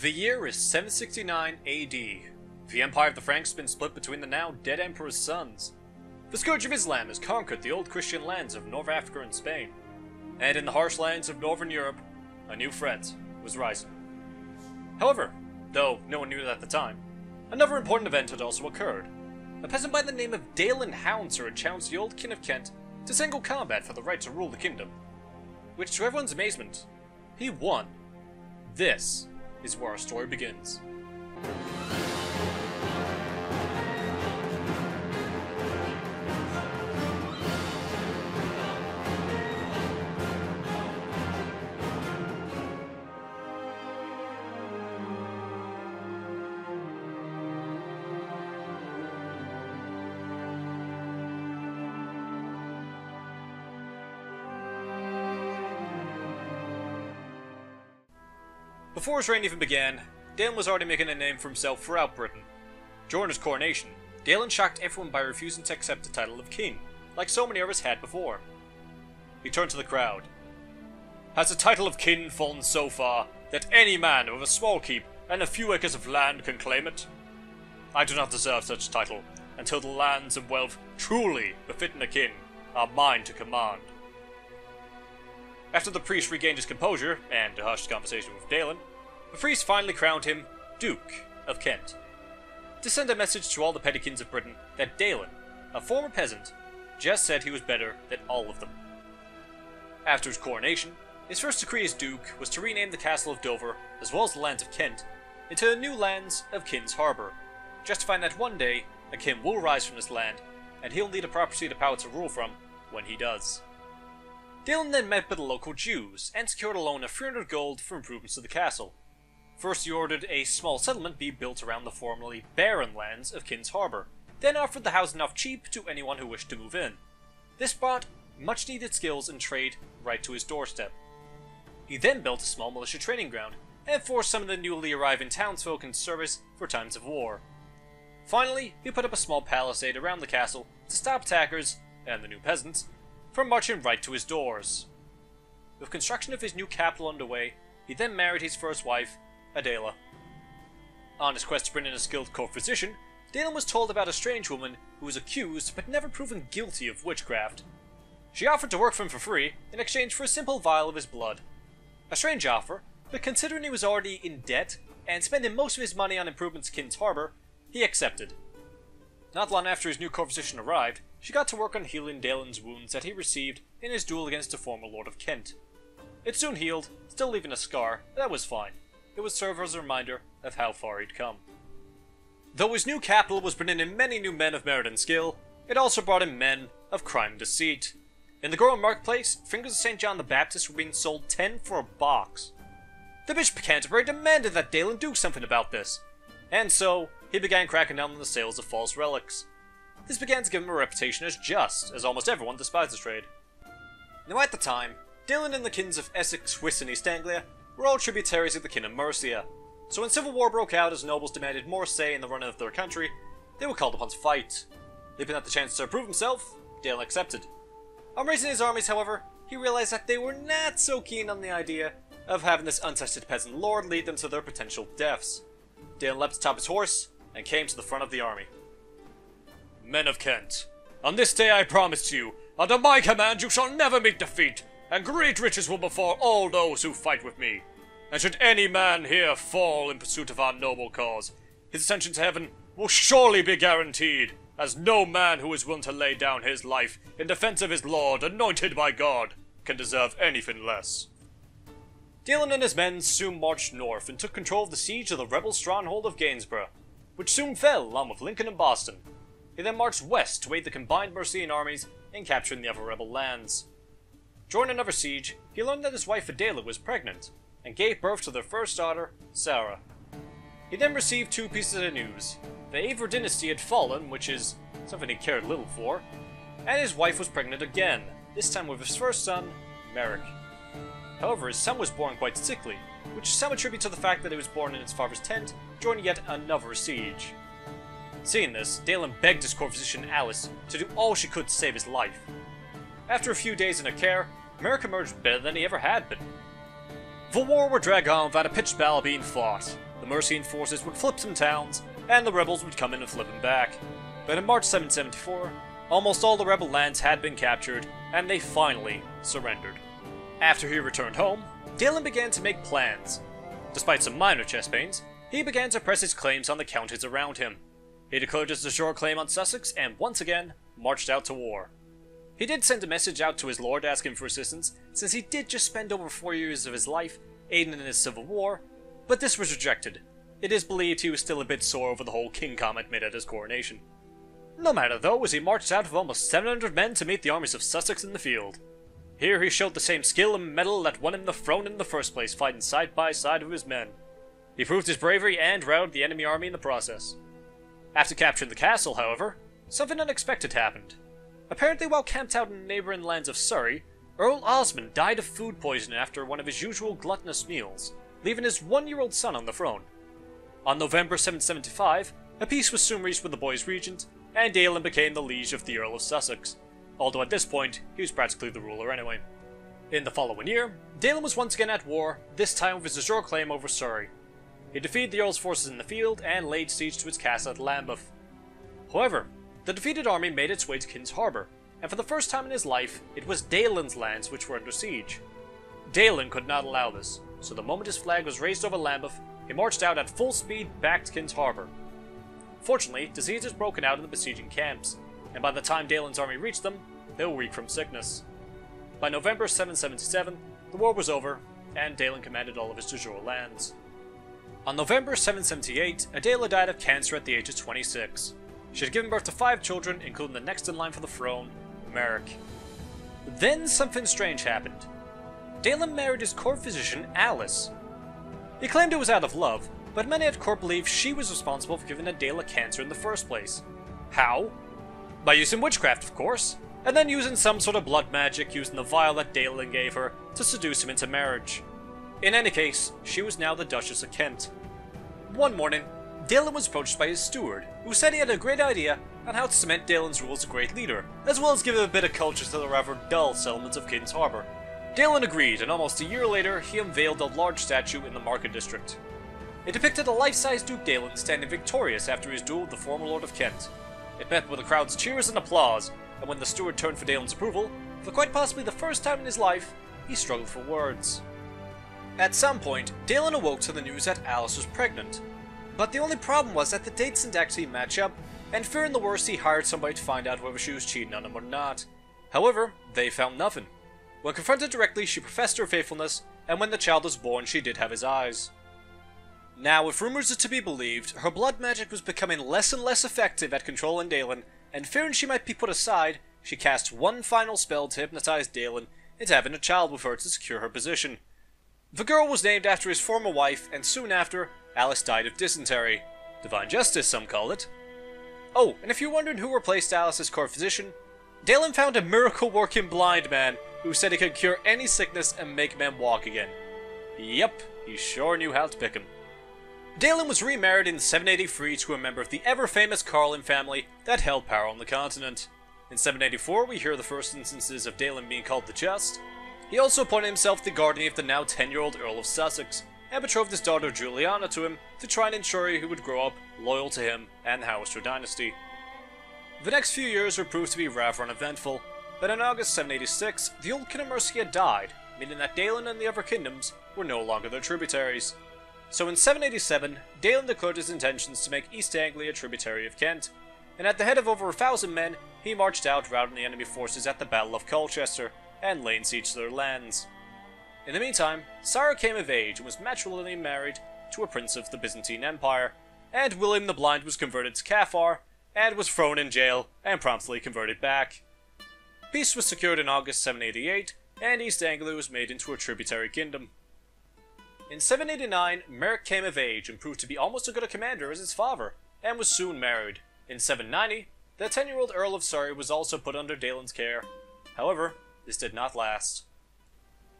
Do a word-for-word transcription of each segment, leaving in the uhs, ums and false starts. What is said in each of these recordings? The year is seven sixty-nine A D. The empire of the Franks has been split between the now dead emperor's sons. The scourge of Islam has conquered the old Christian lands of North Africa and Spain, and in the harsh lands of Northern Europe, a new threat was rising. However, though no one knew it at the time, another important event had also occurred. A peasant by the name of Daylen Howitzer had challenged the old kin of Kent to single combat for the right to rule the kingdom, which to everyone's amazement, he won. This is where our story begins. Before his reign even began, Daylen was already making a name for himself throughout Britain. During his coronation, Daylen shocked everyone by refusing to accept the title of king, like so many others had before. He turned to the crowd. Has the title of king fallen so far that any man with a small keep and a few acres of land can claim it? I do not deserve such title until the lands and wealth truly befitting a king are mine to command. After the priest regained his composure and a hushed conversation with Daylen, the priest finally crowned him Duke of Kent, to send a message to all the pettikins of Britain that Daylen, a former peasant, just said he was better than all of them. After his coronation, his first decree as Duke was to rename the castle of Dover, as well as the lands of Kent, into the new lands of King's Harbour, justifying that one day a king will rise from this land, and he'll need a proper seat of power to rule from when he does. Daylen then met with the local Jews, and secured a loan of three hundred gold for improvements to the castle. First, he ordered a small settlement be built around the formerly barren lands of King's Harbour, then offered the housing off cheap to anyone who wished to move in. This brought much-needed skills and trade right to his doorstep. He then built a small militia training ground, and forced some of the newly arriving townsfolk into service for times of war. Finally, he put up a small palisade around the castle to stop attackers, and the new peasants, from marching right to his doors. With construction of his new capital underway, he then married his first wife, Adela. On his quest to bring in a skilled court physician, Daylen was told about a strange woman who was accused but never proven guilty of witchcraft. She offered to work for him for free in exchange for a simple vial of his blood. A strange offer, but considering he was already in debt and spending most of his money on improvements to King's Harbour, he accepted. Not long after his new court physician arrived, she got to work on healing Daylen's wounds that he received in his duel against the former Lord of Kent. It soon healed, still leaving a scar, but that was fine. It would serve as a reminder of how far he'd come. Though his new capital was bringing in many new men of merit and skill, it also brought in men of crime and deceit. In the growing marketplace, fingers of Saint John the Baptist were being sold ten for a box. The Bishop of Canterbury demanded that Daylen do something about this, and so he began cracking down on the sales of false relics. This began to give him a reputation as just, as almost everyone despised the trade. Now at the time, Daylen and the kings of Essex, Hwicce, and East Anglia were all tributaries of the kin of Mercia, so when civil war broke out as nobles demanded more say in the running of their country, they were called upon to fight. Leaving out the chance to prove himself, Daylen accepted. On raising his armies, however, he realized that they were not so keen on the idea of having this untested peasant lord lead them to their potential deaths. Daylen leapt atop his horse and came to the front of the army. Men of Kent, on this day I promise you, under my command you shall never meet defeat, and great riches will befall all those who fight with me. And should any man here fall in pursuit of our noble cause, his ascension to heaven will surely be guaranteed, as no man who is willing to lay down his life in defense of his lord, anointed by God, can deserve anything less. Daylen and his men soon marched north and took control of the siege of the rebel stronghold of Gainsborough, which soon fell along with Lincoln and Boston. He then marched west to aid the combined Mercian armies in capturing the other rebel lands. During another siege, he learned that his wife Adela was pregnant, and gave birth to their first daughter, Sarah. He then received two pieces of news. The Avar dynasty had fallen, which is something he cared little for, and his wife was pregnant again, this time with his first son, Merrick. However, his son was born quite sickly, which some attribute to the fact that he was born in his father's tent during yet another siege. Seeing this, Daylen begged his court physician Alice to do all she could to save his life. After a few days in her care, Merrick emerged better than he ever had been. The war would drag on without a pitched battle being fought. The Mercian forces would flip some towns, and the rebels would come in and flip them back. But in March seven seventy-four, almost all the rebel lands had been captured, and they finally surrendered. After he returned home, Daylen began to make plans. Despite some minor chest pains, he began to press his claims on the counties around him. He declared his de jure claim on Sussex and once again marched out to war. He did send a message out to his lord asking for assistance, since he did just spend over four years of his life aiding in his civil war, but this was rejected. It is believed he was still a bit sore over the whole king comment made at his coronation. No matter though, as he marched out with almost seven hundred men to meet the armies of Sussex in the field. Here he showed the same skill and mettle that won him the throne in the first place, fighting side by side with his men. He proved his bravery and routed the enemy army in the process. After capturing the castle, however, something unexpected happened. Apparently while camped out in the neighbouring lands of Surrey, Earl Osmond died of food poisoning after one of his usual gluttonous meals, leaving his one-year-old son on the throne. On November seven seventy-five, a peace was soon reached with the boy's regent, and Daylen became the liege of the Earl of Sussex, although at this point, he was practically the ruler anyway. In the following year, Daylen was once again at war, this time with his de jure claim over Surrey. He defeated the Earl's forces in the field and laid siege to his castle at Lambeth. However, the defeated army made its way to King's Harbour, and for the first time in his life, it was Daylen's lands which were under siege. Daylen could not allow this, so the moment his flag was raised over Lambeth, he marched out at full speed back to King's Harbour. Fortunately, disease had broken out in the besieging camps, and by the time Daylen's army reached them, they were weak from sickness. By November seven seventy-seven, the war was over, and Daylen commanded all of his de jure lands. On November seven seventy-eight, Adela died of cancer at the age of twenty-six. She had given birth to five children, including the next in line for the throne, Merrick. Then something strange happened. Daylen married his court physician, Alice. He claimed it was out of love, but many at court believed she was responsible for giving Adela cancer in the first place. How? By using witchcraft, of course, and then using some sort of blood magic using the vial that Daylen gave her to seduce him into marriage. In any case, she was now the Duchess of Kent. One morning, Daylen was approached by his steward, who said he had a great idea on how to cement Daylen's rule as a great leader, as well as give a bit of culture to the rather dull settlements of King's Harbour. Daylen agreed, and almost a year later, he unveiled a large statue in the market district. It depicted a life-size Duke Daylen standing victorious after his duel with the former Lord of Kent. It met with the crowd's cheers and applause, and when the steward turned for Daylen's approval, for quite possibly the first time in his life, he struggled for words. At some point, Daylen awoke to the news that Alice was pregnant. But the only problem was that the dates didn't actually match up, and fearing the worst, he hired somebody to find out whether she was cheating on him or not. However, they found nothing. When confronted directly, she professed her faithfulness, and when the child was born, she did have his eyes. Now, if rumors are to be believed, her blood magic was becoming less and less effective at controlling Daylen, and fearing she might be put aside, she cast one final spell to hypnotize Daylen into having a child with her to secure her position. The girl was named after his former wife, and soon after, Alice died of dysentery. Divine justice, some call it. Oh, and if you're wondering who replaced Alice as court physician, Daylen found a miracle-working blind man who said he could cure any sickness and make men walk again. Yep, he sure knew how to pick him. Daylen was remarried in seven eighty-three to a member of the ever-famous Carlin family that held power on the continent. In seven eighty-four, we hear the first instances of Daylen being called the Just. He also appointed himself the guardian of the now ten-year-old Earl of Sussex, and betrothed his daughter Juliana to him to try and ensure he would grow up loyal to him and the Howitzer Dynasty. The next few years were proved to be rather uneventful, but in August seven eighty-six, the old King of Mercia died, meaning that Daylen and the other kingdoms were no longer their tributaries. So in seven eighty-seven, Daylen declared his intentions to make East Anglia a tributary of Kent, and at the head of over a thousand men, he marched out routing the enemy forces at the Battle of Colchester and laying siege to their lands. In the meantime, Sarah came of age and was matrimonially married to a prince of the Byzantine Empire, and William the Blind was converted to Cathar, and was thrown in jail and promptly converted back. Peace was secured in August seven eighty-eight, and East Anglia was made into a tributary kingdom. In seven eighty-nine, Merrick came of age and proved to be almost as good a commander as his father, and was soon married. In seven ninety, the ten-year-old Earl of Surrey was also put under Daylen's care. However, this did not last.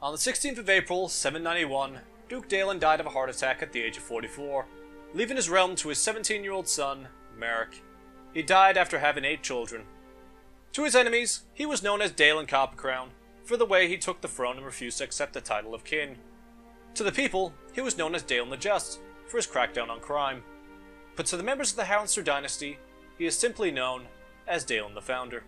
On the sixteenth of April, seven ninety-one, Duke Daylen died of a heart attack at the age of forty-four, leaving his realm to his seventeen-year-old son, Merrick. He died after having eight children. To his enemies, he was known as Daylen Coppercrown, for the way he took the throne and refused to accept the title of king. To the people, he was known as Daylen the Just for his crackdown on crime, but to the members of the Howitzer dynasty, he is simply known as Daylen the Founder.